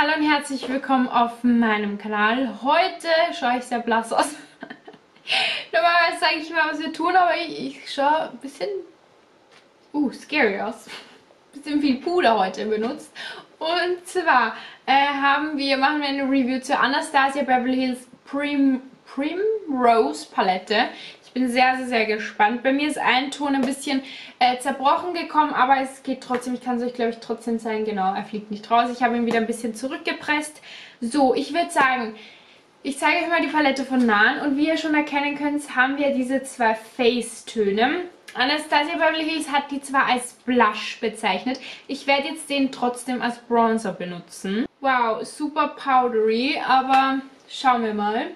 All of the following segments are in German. Hallo und herzlich willkommen auf meinem Kanal. Heute schaue ich sehr blass aus. Normalerweise zeige ich mal, was wir tun, aber ich schaue ein bisschen scary aus. Ein bisschen viel Puder heute benutzt. Und zwar machen wir eine Review zur Anastasia Beverly Hills Primrose Palette. Ich bin sehr, sehr, sehr gespannt. Bei mir ist ein Ton ein bisschen zerbrochen gekommen, aber es geht trotzdem. Ich kann es euch, glaube ich, trotzdem zeigen. Genau, er fliegt nicht raus. Ich habe ihn wieder ein bisschen zurückgepresst. So, ich würde sagen, ich zeige euch mal die Palette von nahen. Und wie ihr schon erkennen könnt, haben wir diese zwei Face-Töne. Anastasia Beverly Hills hat die zwar als Blush bezeichnet. Ich werde jetzt den trotzdem als Bronzer benutzen. Wow, super powdery, aber schauen wir mal.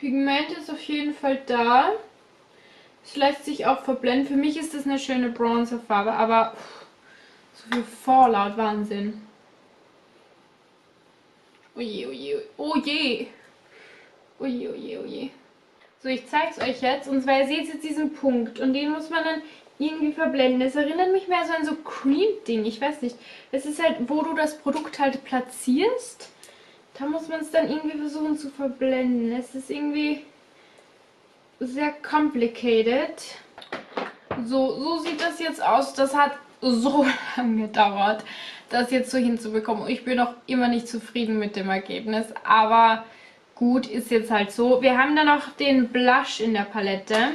Pigment ist auf jeden Fall da. Es lässt sich auch verblenden. Für mich ist das eine schöne Bronzerfarbe, aber so viel Fallout, Wahnsinn. Oje, oje, oje. Oje, oje, oje. So, ich zeige es euch jetzt. Und zwar, ihr seht jetzt diesen Punkt. Und den muss man dann irgendwie verblenden. Es erinnert mich mehr so an so Cream-Ding. Ich weiß nicht. Es ist halt, wo du das Produkt halt platzierst. Da muss man es dann irgendwie versuchen zu verblenden. Es ist irgendwie sehr complicated. So, so sieht das jetzt aus. Das hat so lange gedauert, das jetzt so hinzubekommen. Ich bin auch immer nicht zufrieden mit dem Ergebnis. Aber gut, ist jetzt halt so. Wir haben dann noch den Blush in der Palette.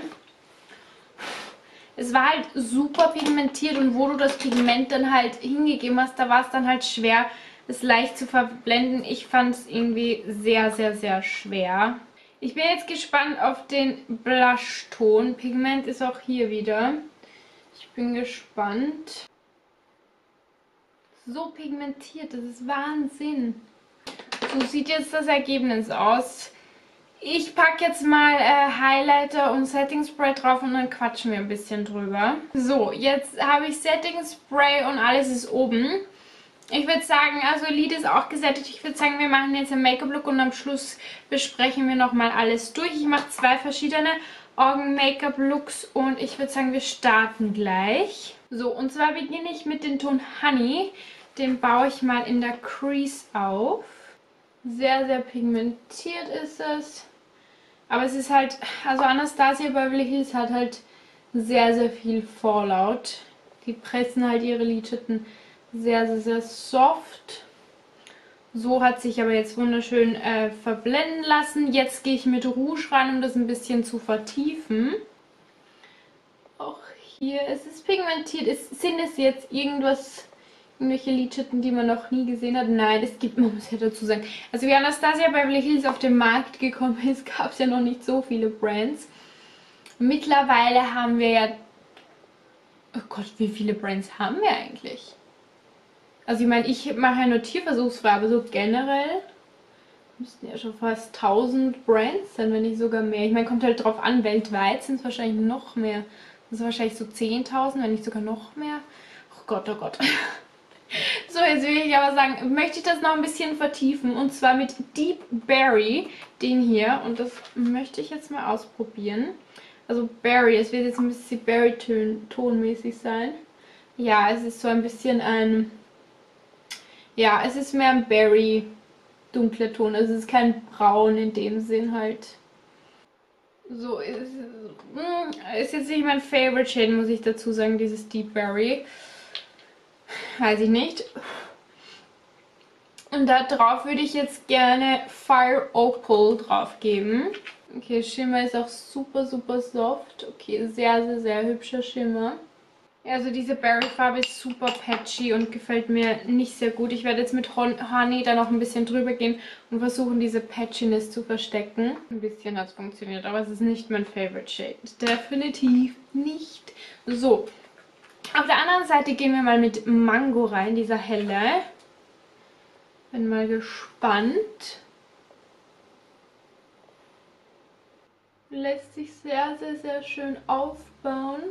Es war halt super pigmentiert. Und wo du das Pigment dann halt hingegeben hast, da war es dann halt schwer, ist leicht zu verblenden. Ich fand es irgendwie sehr, sehr, sehr schwer. Ich bin jetzt gespannt auf den Blush-Ton. Pigment ist auch hier wieder. Ich bin gespannt. So pigmentiert, das ist Wahnsinn. So sieht jetzt das Ergebnis aus. Ich packe jetzt mal Highlighter und Setting Spray drauf und dann quatschen wir ein bisschen drüber. So, jetzt habe ich Setting Spray und alles ist oben. Ich würde sagen, also Lid ist auch gesättigt. Ich würde sagen, wir machen jetzt einen Make-up-Look und am Schluss besprechen wir nochmal alles durch. Ich mache zwei verschiedene Augen-Make-up-Looks und ich würde sagen, wir starten gleich. So, und zwar beginne ich mit dem Ton Honey. Den baue ich mal in der Crease auf. Sehr, sehr pigmentiert ist es. Aber es ist halt, also Anastasia Beverly Hills hat halt sehr, sehr viel Fallout. Die pressen halt ihre Lidschatten sehr, sehr, sehr soft. So hat sich aber jetzt wunderschön verblenden lassen. Jetzt gehe ich mit Rouge ran, um das ein bisschen zu vertiefen. Auch hier ist es pigmentiert. Sind es jetzt irgendwelche Lidschatten, die man noch nie gesehen hat? Nein, man muss ja dazu sagen. Also wie Anastasia Beverly Hills auf den Markt gekommen ist, gab es ja noch nicht so viele Brands. Mittlerweile haben wir ja... Oh Gott, wie viele Brands haben wir eigentlich? Also ich meine, ich mache ja nur Tierversuchsfrei, aber so generell müssten ja schon fast 1000 Brands sein, wenn nicht sogar mehr. Ich meine, kommt halt drauf an, weltweit sind es wahrscheinlich noch mehr. Das sind wahrscheinlich so 10.000, wenn nicht sogar noch mehr. Oh Gott, oh Gott. So, jetzt will ich aber sagen, möchte ich das noch ein bisschen vertiefen. Und zwar mit Deep Berry, den hier. Und das möchte ich jetzt mal ausprobieren. Also Berry, es wird jetzt ein bisschen Berry-tonmäßig sein. Ja, es ist so ein bisschen ein... Ja, es ist mehr ein berry dunkler Ton, also es ist kein Braun in dem Sinn halt. So, ist jetzt nicht mein Favorite Shade, muss ich dazu sagen, dieses Deep Berry. Weiß ich nicht. Und da drauf würde ich jetzt gerne Fire Opal drauf geben. Okay, Schimmer ist auch super, super soft. Okay, sehr, sehr, sehr hübscher Schimmer. Also diese Berry-Farbe ist super patchy und gefällt mir nicht sehr gut. Ich werde jetzt mit Honey da noch ein bisschen drüber gehen und versuchen, diese Patchiness zu verstecken. Ein bisschen hat es funktioniert, aber es ist nicht mein Favorite Shade. Definitiv nicht. So, auf der anderen Seite gehen wir mal mit Mango rein, dieser helle. Bin mal gespannt. Lässt sich sehr, sehr, sehr schön aufbauen.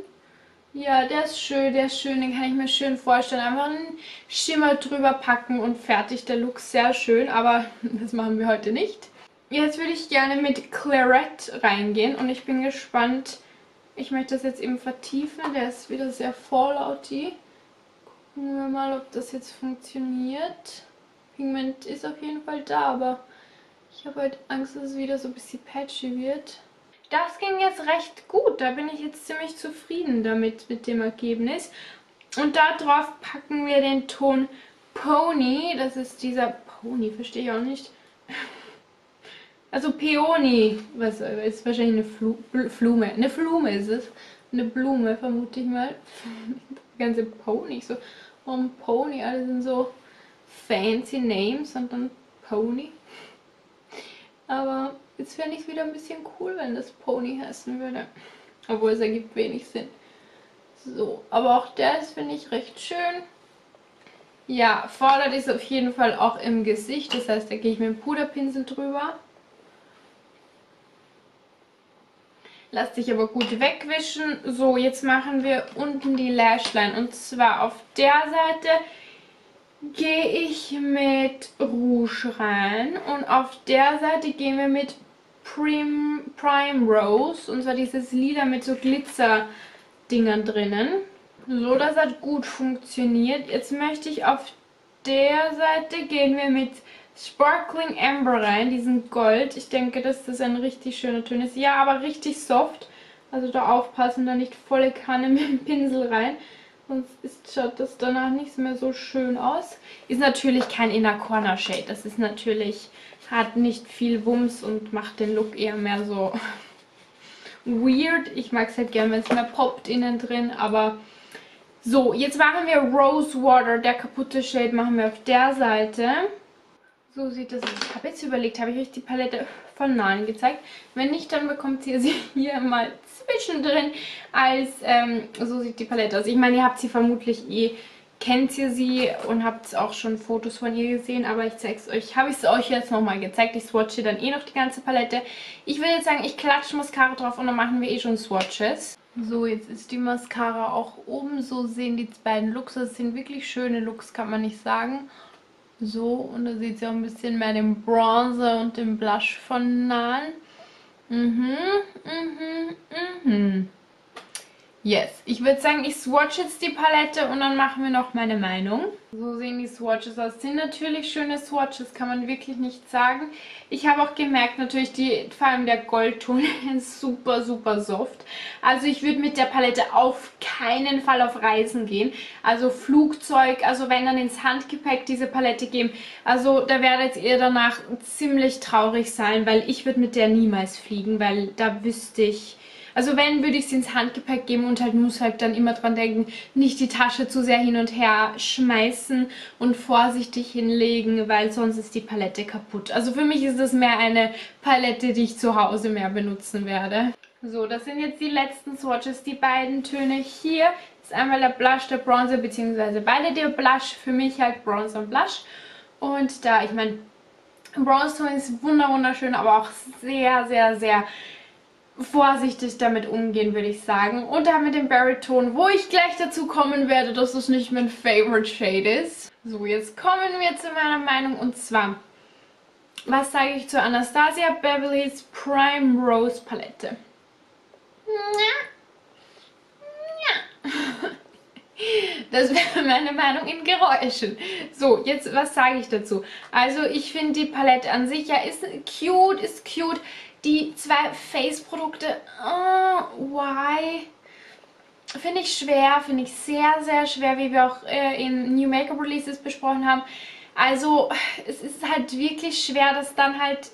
Ja, der ist schön, den kann ich mir schön vorstellen. Einfach einen Schimmer drüber packen und fertig, der Look ist sehr schön, aber das machen wir heute nicht. Jetzt würde ich gerne mit Claret reingehen und ich bin gespannt. Ich möchte das jetzt eben vertiefen, der ist wieder sehr fallouty. Gucken wir mal, ob das jetzt funktioniert. Pigment ist auf jeden Fall da, aber ich habe halt Angst, dass es wieder so ein bisschen patchy wird. Das ging jetzt recht gut. Da bin ich jetzt ziemlich zufrieden damit, mit dem Ergebnis. Und da drauf packen wir den Ton Peony. Das ist dieser Peony, verstehe ich auch nicht. Also Peony, was ist wahrscheinlich eine Blume. Eine Blume ist es. Eine Blume, vermute ich mal. Das ganze Peony, so. Warum Peony? Alle sind so fancy Names und dann Peony. Aber jetzt fände ich es wieder ein bisschen cool, wenn das Peony heißen würde. Obwohl es ergibt wenig Sinn. So, aber auch der ist, finde ich, recht schön. Ja, fordert ist auf jeden Fall auch im Gesicht. Das heißt, da gehe ich mit dem Puderpinsel drüber. Lass dich aber gut wegwischen. So, jetzt machen wir unten die Lashline. Und zwar auf der Seite gehe ich mit Rouge rein. Und auf der Seite gehen wir mit Primrose. Und zwar dieses Lila mit so Glitzer-Dingern drinnen. So, das hat gut funktioniert. Jetzt möchte ich auf der Seite gehen wir mit Sparkling Amber rein, diesen Gold. Ich denke, dass das ein richtig schöner Ton ist. Ja, aber richtig soft. Also da aufpassen, da nicht volle Kanne mit dem Pinsel rein. Sonst schaut das danach nichts mehr so schön aus. Ist natürlich kein Inner Corner Shade. Das ist natürlich, hat nicht viel Wumms und macht den Look eher mehr so weird. Ich mag es halt gern, wenn es mehr poppt innen drin, aber so, jetzt machen wir Rose Water. Der kaputte Shade machen wir auf der Seite. So sieht das aus. Ich habe jetzt überlegt, habe ich euch die Palette von nahen gezeigt? Wenn nicht, dann bekommt ihr sie hier mal zwischendrin als, so sieht die Palette aus. Ich meine, ihr habt sie vermutlich eh, kennt ihr sie und habt auch schon Fotos von ihr gesehen, aber ich zeige es euch, habe ich es euch jetzt nochmal gezeigt. Ich swatche dann eh noch die ganze Palette. Ich würde jetzt sagen, ich klatsche Mascara drauf und dann machen wir eh schon Swatches. So, jetzt ist die Mascara auch oben. So sehen die beiden Looks. Das sind wirklich schöne Looks, kann man nicht sagen. So, und da seht ihr auch ein bisschen mehr den Bronzer und den Blush von nahen. Yes, ich würde sagen, ich swatche jetzt die Palette und dann machen wir noch meine Meinung. So sehen die Swatches aus. Sind natürlich schöne Swatches, kann man wirklich nicht sagen. Ich habe auch gemerkt, natürlich, vor allem der Goldton ist super, super soft. Also ich würde mit der Palette auf keinen Fall auf Reisen gehen. Also Flugzeug, also wenn dann ins Handgepäck diese Palette geben. Also da werdet ihr danach ziemlich traurig sein, weil ich würde mit der niemals fliegen, weil da wüsste ich, also wenn, würde ich sie ins Handgepäck geben und halt muss halt dann immer dran denken, nicht die Tasche zu sehr hin und her schmeißen und vorsichtig hinlegen, weil sonst ist die Palette kaputt. Also für mich ist das mehr eine Palette, die ich zu Hause mehr benutzen werde. So, das sind jetzt die letzten Swatches, die beiden Töne hier. Das ist einmal der Blush, der Bronzer, beziehungsweise beide der Blush, für mich halt Bronzer und Blush. Und da, ich meine, Bronzer ist wunderschön, aber auch sehr, sehr, sehr vorsichtig damit umgehen, würde ich sagen. Und dann mit dem Berry-Ton, wo ich gleich dazu kommen werde, dass das nicht mein Favorite Shade ist. So, jetzt kommen wir zu meiner Meinung und zwar, was sage ich zur Anastasia Beverly Hills Primrose Palette? Das wäre meine Meinung in Geräuschen. So, jetzt, was sage ich dazu? Also, ich finde die Palette an sich, ja, ist cute, ist cute. Die zwei Face-Produkte, why? Finde ich schwer, finde ich sehr, sehr schwer, wie wir auch in New Makeup Releases besprochen haben. Also, es ist halt wirklich schwer, dass dann halt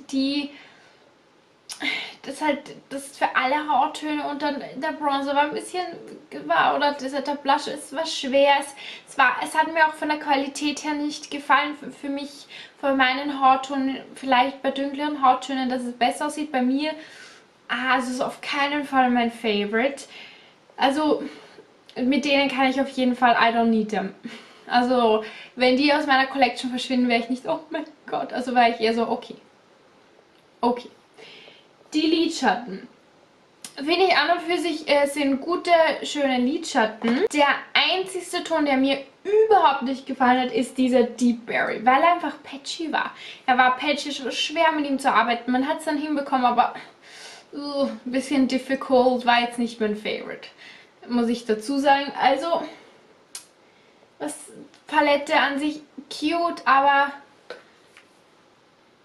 das für alle Hauttöne und dann der Bronzer war ein bisschen, oder der Blush ist was Schweres. Es hat mir auch von der Qualität her nicht gefallen, für mich, von meinen Hauttönen, vielleicht bei dunkleren Hauttönen, dass es besser aussieht. Bei mir, also ist auf keinen Fall mein Favorite. Also, mit denen kann ich auf jeden Fall, I don't need them. Also, wenn die aus meiner Collection verschwinden, wäre ich nicht, oh mein Gott, also war ich eher so, okay. Okay. Die Lidschatten. Finde ich an und für sich sind gute, schöne Lidschatten. Der einzigste Ton, der mir überhaupt nicht gefallen hat, ist dieser Deep Berry, weil er einfach patchy war. Er war patchy, schwer mit ihm zu arbeiten. Man hat es dann hinbekommen, aber ein bisschen difficult, war jetzt nicht mein Favorite, muss ich dazu sagen. Also, was Palette an sich cute, aber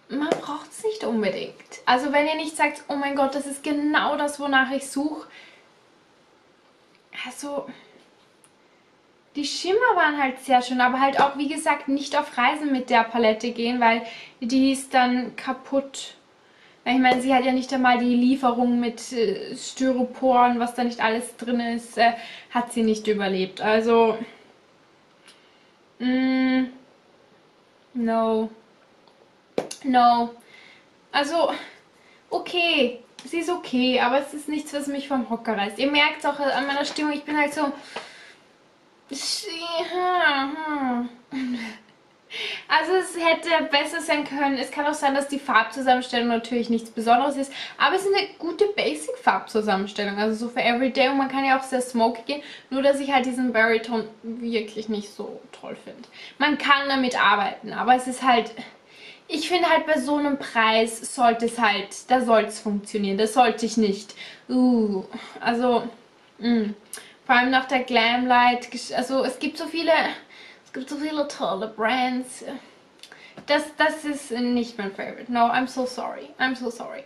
man braucht es nicht unbedingt. Also wenn ihr nicht sagt, oh mein Gott, das ist genau das, wonach ich suche. Also die Schimmer waren halt sehr schön, aber halt auch, wie gesagt, nicht auf Reisen mit der Palette gehen, weil die ist dann kaputt. Ich meine, sie hat ja nicht einmal die Lieferung mit Styroporen, was da nicht alles drin ist, hat sie nicht überlebt. Also, no. No. Also, okay. Sie ist okay, aber es ist nichts, was mich vom Hocker reißt. Ihr merkt es auch an meiner Stimmung, ich bin halt so... Also es hätte besser sein können. Es kann auch sein, dass die Farbzusammenstellung natürlich nichts Besonderes ist. Aber es ist eine gute Basic-Farbzusammenstellung. Also so für Everyday. Und man kann ja auch sehr smoky gehen. Nur, dass ich halt diesen Berryton wirklich nicht so toll finde. Man kann damit arbeiten. Aber es ist halt... Ich finde halt, bei so einem Preis sollte es halt... Da soll es funktionieren. Das sollte ich nicht. Also... Vor allem nach der Glamlight. Also es gibt so viele... Es gibt so viele tolle Brands. Das ist nicht mein Favorite. No, I'm so sorry. I'm so sorry.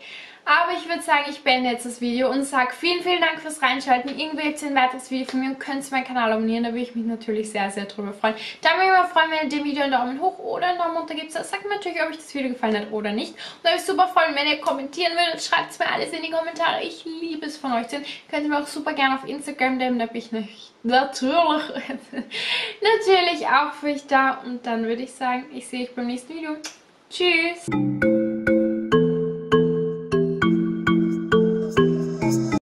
Aber ich würde sagen, ich beende jetzt das Video und sage vielen, vielen Dank fürs Reinschalten. Irgendwie gibt es ein weiteres Video von mir und könnt meinen Kanal abonnieren. Da würde ich mich natürlich sehr, sehr drüber freuen. Da würde ich mich immer freuen, wenn ihr dem Video einen Daumen hoch oder einen Daumen runter gibt. Sagt mir natürlich, ob euch das Video gefallen hat oder nicht. Und da würde ich super freuen, wenn ihr kommentieren würdet. Schreibt es mir alles in die Kommentare. Ich liebe es, von euch zu sehen. Könnt ihr mir auch super gerne auf Instagram nehmen. Da bin ich natürlich auch für euch da. Und dann würde ich sagen, ich sehe euch beim nächsten Video. Tschüss!